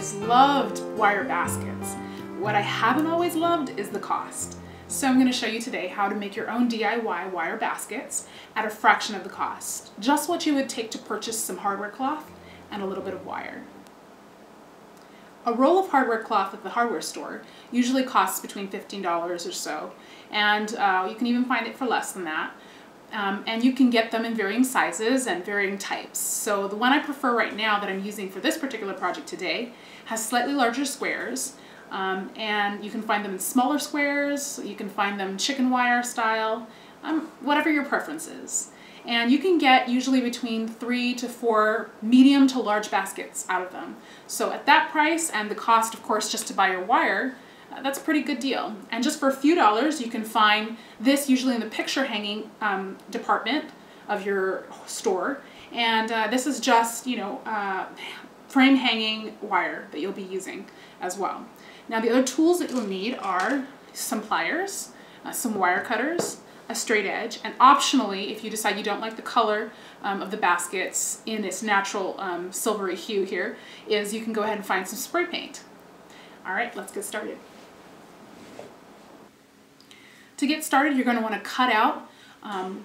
always loved wire baskets. What I haven't always loved is the cost. So I'm going to show you today how to make your own DIY wire baskets at a fraction of the cost. Just what you would take to purchase some hardware cloth and a little bit of wire. A roll of hardware cloth at the hardware store usually costs between $15 or so, and you can even find it for less than that. And you can get them in varying sizes and varying types. So the one I prefer right now that I'm using for this particular project today has slightly larger squares. And you can find them in smaller squares, you can find them chicken wire style, whatever your preference is. And you can get usually between 3 to 4 medium to large baskets out of them. So at that price and the cost, of course, just to buy your wire, that's a pretty good deal. And just for a few dollars, you can find this usually in the picture hanging department of your store. And this is just, you know, frame hanging wire that you'll be using as well. Now the other tools that you'll need are some pliers, some wire cutters, a straight edge, and optionally, if you decide you don't like the color of the baskets in its natural silvery hue here, is you can go ahead and find some spray paint. All right, let's get started. To get started, you're going to want to cut out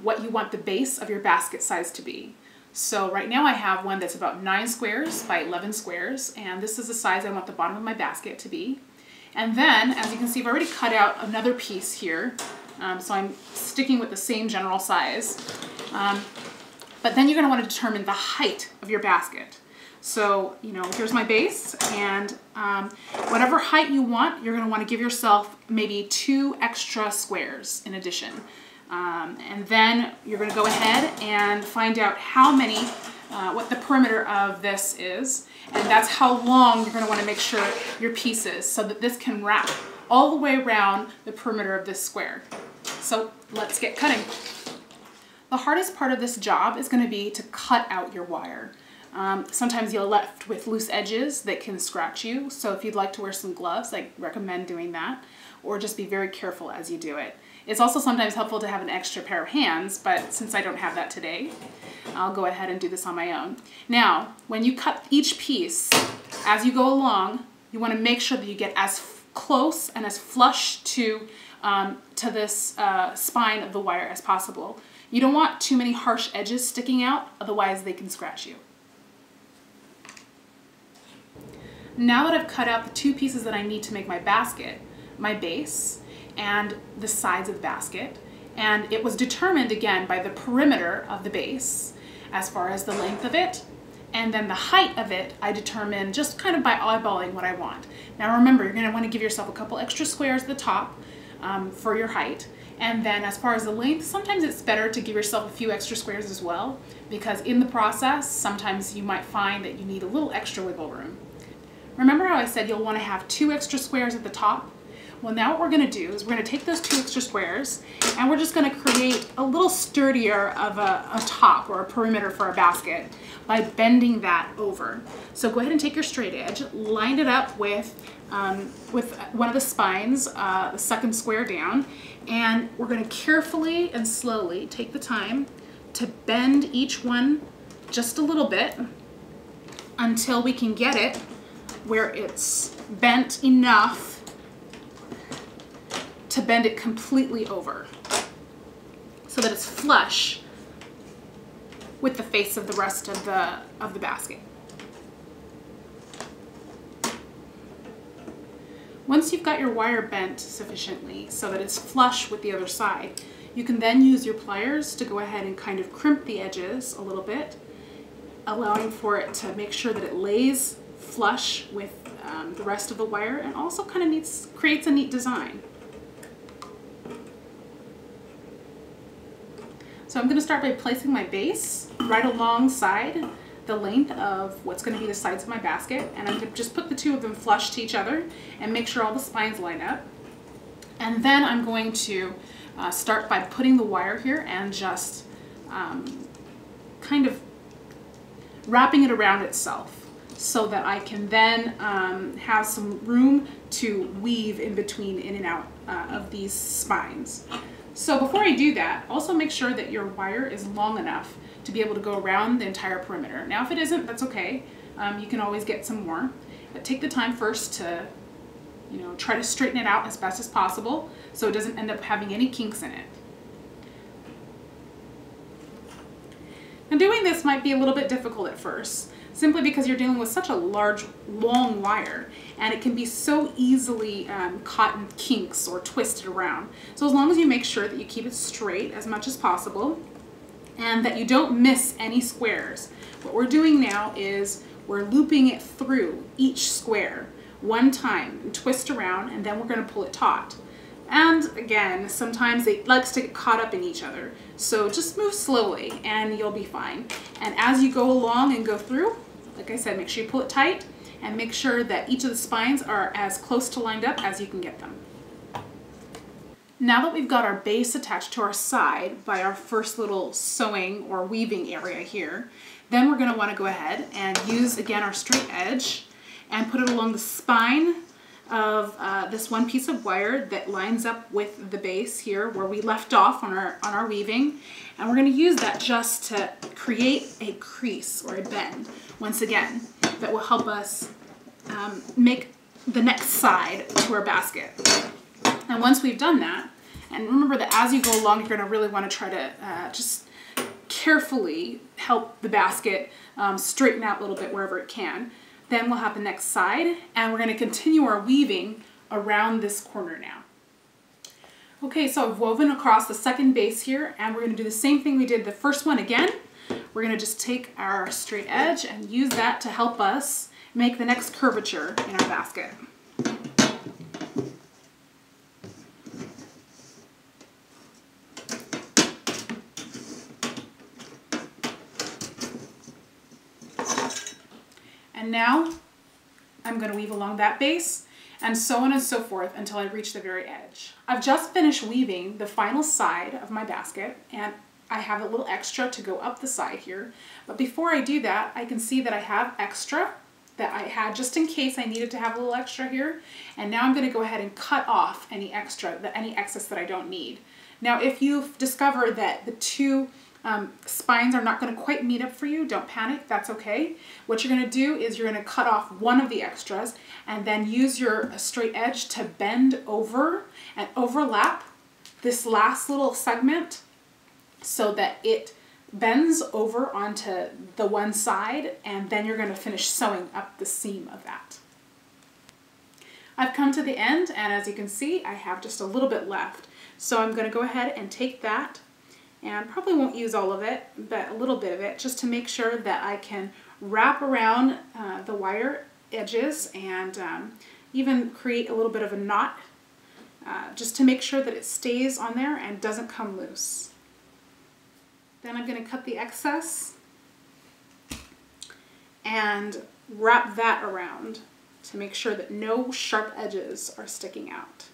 what you want the base of your basket size to be. So right now I have one that's about 9 squares by 11 squares, and this is the size I want the bottom of my basket to be. And then, as you can see, I've already cut out another piece here, so I'm sticking with the same general size. But then you're going to want to determine the height of your basket. So, you know, here's my base, and whatever height you want, you're going to want to give yourself maybe 2 extra squares in addition. And then you're going to go ahead and find out how many, what the perimeter of this is, and that's how long you're going to want to make sure your piece is, so that this can wrap all the way around the perimeter of this square. So let's get cutting. The hardest part of this job is going to be to cut out your wire. Sometimes you're left with loose edges that can scratch you, so if you'd like to wear some gloves, I recommend doing that, or just be very careful as you do it. It's also sometimes helpful to have an extra pair of hands, but since I don't have that today, I'll go ahead and do this on my own. Now, when you cut each piece, as you go along, you want to make sure that you get as close and as flush to this spine of the wire as possible. You don't want too many harsh edges sticking out, otherwise they can scratch you. Now that I've cut out the 2 pieces that I need to make my basket, my base, and the sides of the basket, and it was determined again by the perimeter of the base as far as the length of it, and then the height of it I determined just kind of by eyeballing what I want. Now remember, you're going to want to give yourself a couple extra squares at the top for your height, and then as far as the length, sometimes it's better to give yourself a few extra squares as well, because in the process sometimes you might find that you need a little extra wiggle room. Remember how I said you'll want to have 2 extra squares at the top? Well, now what we're going to do is we're going to take those 2 extra squares and we're just going to create a little sturdier of a top or a perimeter for our basket by bending that over. So go ahead and take your straight edge, line it up with one of the spines, the second square down, and we're going to carefully and slowly take the time to bend each one just a little bit until we can get it where it's bent enough to bend it completely over so that it's flush with the face of the rest of the basket. Once you've got your wire bent sufficiently so that it's flush with the other side, you can then use your pliers to go ahead and kind of crimp the edges a little bit, allowing for it to make sure that it lays flush with the rest of the wire, and also kind of creates a neat design. So I'm going to start by placing my base right alongside the length of what's going to be the sides of my basket, and I'm going to just put the 2 of them flush to each other and make sure all the spines line up. And then I'm going to start by putting the wire here and just kind of wrapping it around itself so that I can then have some room to weave in between, in and out of these spines. So before I do that, also make sure that your wire is long enough to be able to go around the entire perimeter. Now if it isn't, that's okay. You can always get some more. But take the time first to, you know, try to straighten it out as best as possible so it doesn't end up having any kinks in it. Now, doing this might be a little bit difficult at first, simply because you're dealing with such a large, long wire, and it can be so easily caught in kinks or twisted around. So as long as you make sure that you keep it straight as much as possible and that you don't miss any squares. What we're doing now is we're looping it through each square one time and twist around, and then we're going to pull it taut. And again, sometimes it likes to get caught up in each other. So just move slowly and you'll be fine. And as you go along and go through, like I said, make sure you pull it tight and make sure that each of the spines are as close to lined up as you can get them. Now that we've got our base attached to our side by our first little sewing or weaving area here, then we're going to want to go ahead and use again our straight edge and put it along the spine of this one piece of wire that lines up with the base here where we left off on our weaving, and we're going to use that just to create a crease or a bend once again that will help us make the next side to our basket. And once we've done that, and remember that as you go along you're going to really want to try to just carefully help the basket straighten out a little bit wherever it can. Then we'll have the next side, and we're going to continue our weaving around this corner now. Okay, so I've woven across the second base here, and we're going to do the same thing we did the first one again. We're going to just take our straight edge and use that to help us make the next curvature in our basket. And now I'm going to weave along that base, and so on and so forth until I reach the very edge. I've just finished weaving the final side of my basket, and I have a little extra to go up the side here. But before I do that, I can see that I have extra that I had just in case I needed to have a little extra here. And now I'm going to go ahead and cut off any extra, any excess that I don't need. Now, if you've discovered that the two spines are not going to quite meet up for you, don't panic, that's okay. What you're going to do is you're going to cut off one of the extras and then use your straight edge to bend over and overlap this last little segment so that it bends over onto the one side, and then you're going to finish sewing up the seam of that. I've come to the end, and as you can see I have just a little bit left. So I'm going to go ahead and take that, and probably won't use all of it, but a little bit of it, just to make sure that I can wrap around the wire edges and even create a little bit of a knot, just to make sure that it stays on there and doesn't come loose. Then I'm going to cut the excess and wrap that around to make sure that no sharp edges are sticking out.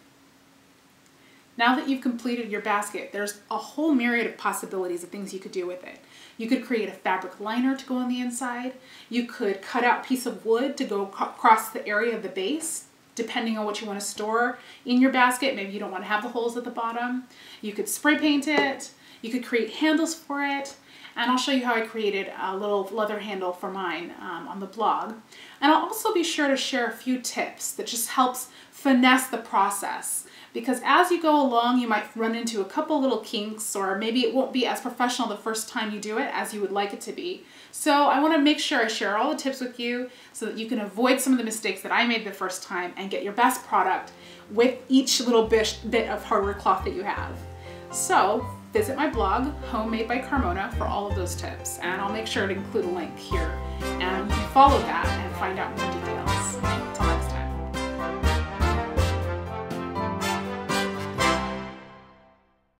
Now that you've completed your basket, there's a whole myriad of possibilities of things you could do with it. You could create a fabric liner to go on the inside. You could cut out a piece of wood to go across the area of the base, depending on what you want to store in your basket. Maybe you don't want to have the holes at the bottom. You could spray paint it. You could create handles for it. And I'll show you how I created a little leather handle for mine on the blog. And I'll also be sure to share a few tips that just helps finesse the process, because as you go along you might run into a couple little kinks, or maybe it won't be as professional the first time you do it as you would like it to be. So I want to make sure I share all the tips with you so that you can avoid some of the mistakes that I made the first time and get your best product with each little bit of hardware cloth that you have. So visit my blog, Homemade by Carmona, for all of those tips, and I'll make sure to include a link here, and you can follow that and find out more.